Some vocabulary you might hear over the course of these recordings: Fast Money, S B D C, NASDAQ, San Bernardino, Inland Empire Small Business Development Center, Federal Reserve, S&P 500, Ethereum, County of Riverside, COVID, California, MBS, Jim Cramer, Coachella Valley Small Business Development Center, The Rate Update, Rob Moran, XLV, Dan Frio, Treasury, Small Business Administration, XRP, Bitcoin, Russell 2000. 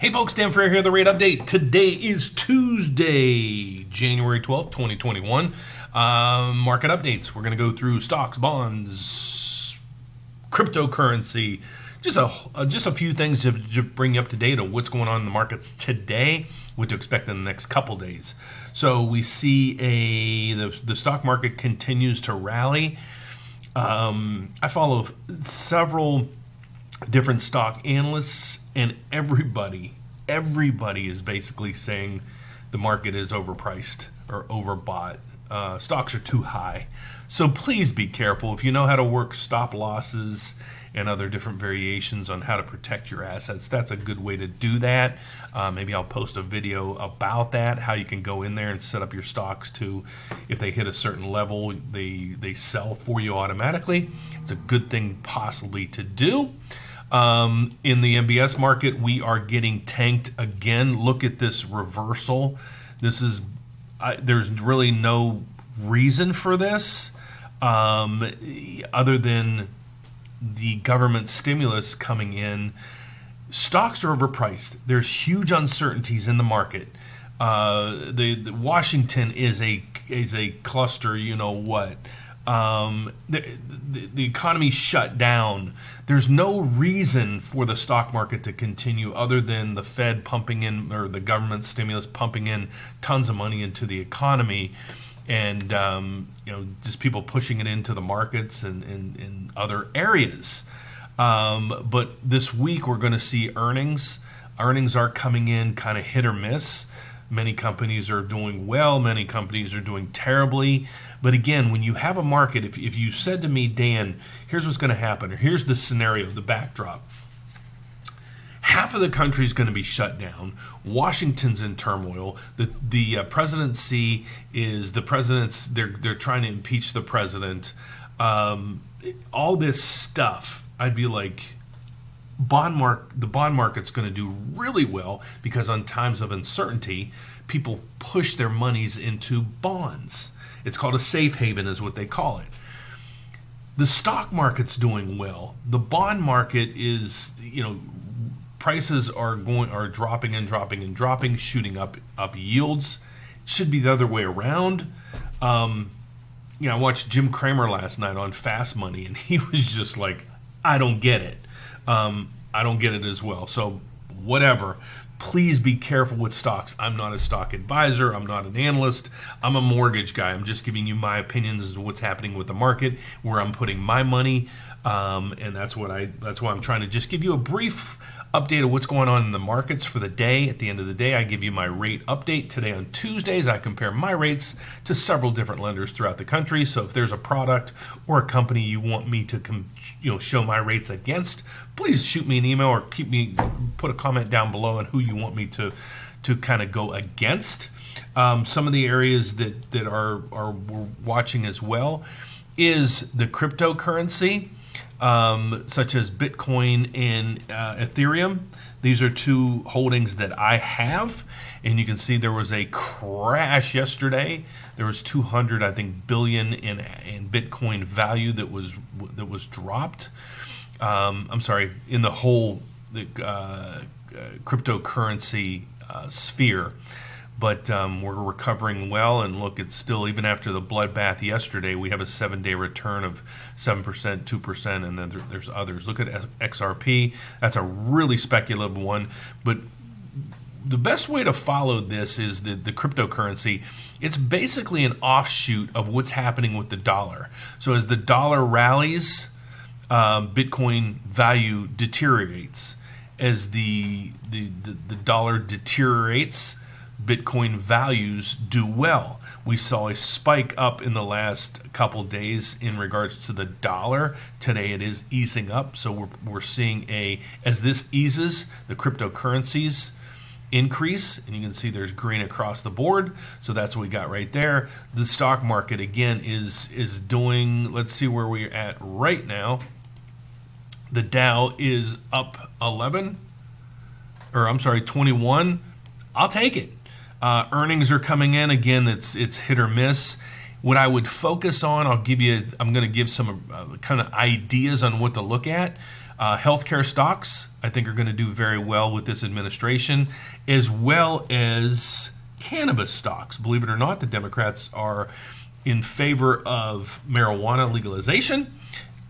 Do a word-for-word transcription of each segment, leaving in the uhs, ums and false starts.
Hey folks, Dan Frio here, The Rate Update. Today is Tuesday, January twelfth, twenty twenty-one. Uh, market updates. We're going to go through stocks, bonds, cryptocurrency, just a uh, just a few things to, to bring you up to date on what's going on in the markets today, what to expect in the next couple days. So we see a the, the stock market continues to rally. Um, I follow several different stock analysts, and everybody, everybody is basically saying the market is overpriced or overbought. Uh, stocks are too high. So please be careful. If you know how to work stop losses and other different variations on how to protect your assets, that's a good way to do that. Uh, maybe I'll post a video about that, how you can go in there and set up your stocks to, if they hit a certain level, they, they sell for you automatically. It's a good thing possibly to do. Um, in the M B S market, we are getting tanked again. Look at this reversal. This is, I, there's really no reason for this um, other than the government stimulus coming in. Stocks are overpriced. There's huge uncertainties in the market. Uh, the, the Washington is a is a cluster, you know what. Um, the, the, the economy shut down. There's no reason for the stock market to continue other than the Fed pumping in, or the government stimulus pumping in tons of money into the economy, and um, you know, just people pushing it into the markets and in other areas. Um, but this week we're going to see earnings. Earnings are coming in kind of hit or miss. Many companies are doing well, many companies are doing terribly. But again, when you have a market, if, if you said to me, Dan, here's what's going to happen, or here's the scenario, the backdrop. Half of the country is going to be shut down. Washington's in turmoil. The the uh, presidency is the president's. They're they're trying to impeach the president. Um, all this stuff. I'd be like, bond mark. The bond market's going to do really well because on times of uncertainty, people push their monies into bonds. It's called a safe haven, is what they call it. The stock market's doing well. The bond market is, you know. Prices are going are dropping and dropping and dropping, shooting up up yields. It should be the other way around. Um, you know, I watched Jim Cramer last night on Fast Money, and he was just like, "I don't get it. Um, I don't get it as well." So whatever. Please be careful with stocks. I'm not a stock advisor. I'm not an analyst. I'm a mortgage guy. I'm just giving you my opinions as to what's happening with the market, where I'm putting my money, um, and that's what I. That's why I'm trying to just give you a brief update of what's going on in the markets for the day. At the end of the day, I give you my rate update. Today on Tuesdays, I compare my rates to several different lenders throughout the country. So if there's a product or a company you want me to, com you know, show my rates against, please shoot me an email or keep me put a comment down below on who you. You want me to to kind of go against. Um, some of the areas that that are are we're watching as well is the cryptocurrency, um, such as Bitcoin and uh, Ethereum. These are two holdings that I have, and you can see there was a crash yesterday. There was two hundred, I think, billion in in Bitcoin value that was that was dropped. Um, I'm sorry, in the whole the. Uh, Uh, cryptocurrency uh, sphere, but um, we're recovering well. And look, it's still, even after the bloodbath yesterday, we have a seven-day return of seven percent, two percent, and then there, there's others. Look at X R P. That's a really speculative one, but the best way to follow this is the, the cryptocurrency. It's basically an offshoot of what's happening with the dollar. So as the dollar rallies, uh, Bitcoin value deteriorates. As the, the, the, the dollar deteriorates, Bitcoin values do well. We saw a spike up in the last couple days in regards to the dollar. Today it is easing up, so we're, we're seeing a, as this eases, the cryptocurrencies increase, and you can see there's green across the board. So that's what we got right there. The stock market, again, is, is doing, let's see where we're at right now. The Dow is up eleven, or I'm sorry, twenty-one. I'll take it. Uh, earnings are coming in again. It's it's hit or miss. What I would focus on, I'll give you, I'm going to give some uh, kind of ideas on what to look at. Uh, healthcare stocks, I think, are going to do very well with this administration, as well as cannabis stocks. Believe it or not, the Democrats are in favor of marijuana legalization.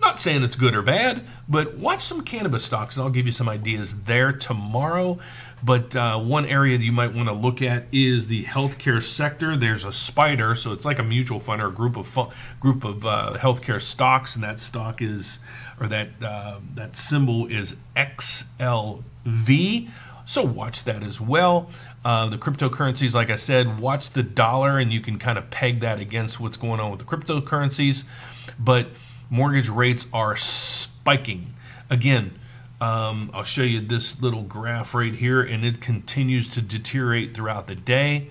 Not saying it's good or bad, but watch some cannabis stocks, and I'll give you some ideas there tomorrow. But uh, one area that you might want to look at is the healthcare sector. There's a spider, so it's like a mutual fund or a group of group of uh, healthcare stocks, and that stock is, or that uh, that symbol is X L V. So watch that as well. Uh, the cryptocurrencies, like I said, watch the dollar, and you can kind of peg that against what's going on with the cryptocurrencies. But mortgage rates are spiking. Again, um, I'll show you this little graph right here, and it continues to deteriorate throughout the day.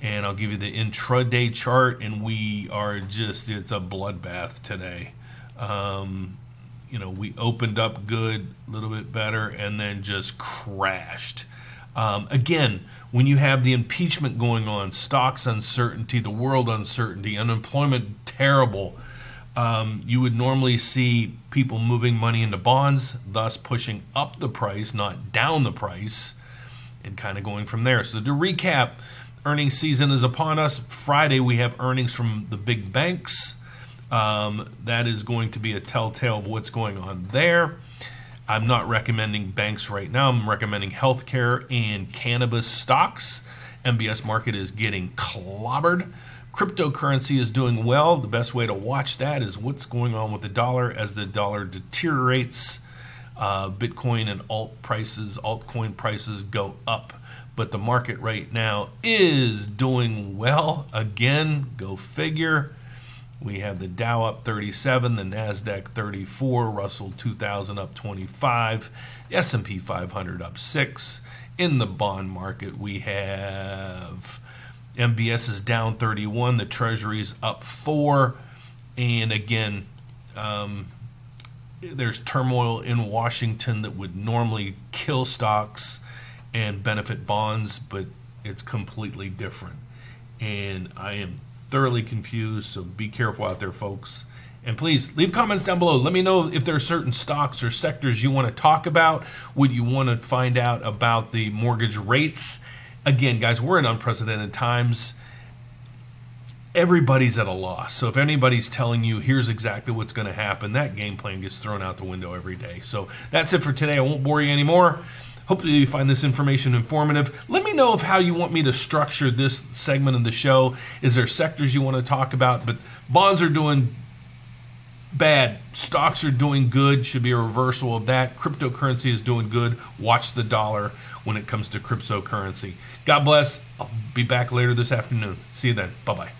And I'll give you the intraday chart, and we are just, it's a bloodbath today. Um, you know, we opened up good, a little bit better, and then just crashed. Um, again, when you have the impeachment going on, stocks uncertainty, the world uncertainty, unemployment terrible, Um, you would normally see people moving money into bonds, thus pushing up the price, not down the price, and kind of going from there. So to recap, earnings season is upon us. Friday, we have earnings from the big banks. Um, that is going to be a telltale of what's going on there. I'm not recommending banks right now. I'm recommending healthcare and cannabis stocks. M B S market is getting clobbered. Cryptocurrency is doing well. The best way to watch that is what's going on with the dollar as the dollar deteriorates. Uh, Bitcoin and alt prices, altcoin prices go up. But the market right now is doing well. Again, go figure. We have the Dow up thirty-seven, the NASDAQ thirty-four, Russell two thousand up twenty-five, S and P five hundred up six. In the bond market, we have M B S is down thirty-one, the Treasury's up four, and again, um, there's turmoil in Washington that would normally kill stocks and benefit bonds, but it's completely different. And I am thoroughly confused, so be careful out there, folks. And please leave comments down below. Let me know if there are certain stocks or sectors you want to talk about, what you want to find out about the mortgage rates. Again, guys, we're in unprecedented times. Everybody's at a loss. So if anybody's telling you here's exactly what's going to happen, that game plan gets thrown out the window every day. So that's it for today. I won't bore you anymore. Hopefully you find this information informative. Let me know of how you want me to structure this segment of the show. Is there sectors you want to talk about? But bonds are doing bad. Stocks are doing good. Should be a reversal of that. Cryptocurrency is doing good. Watch the dollar when it comes to cryptocurrency. God bless. I'll be back later this afternoon. See you then. Bye-bye.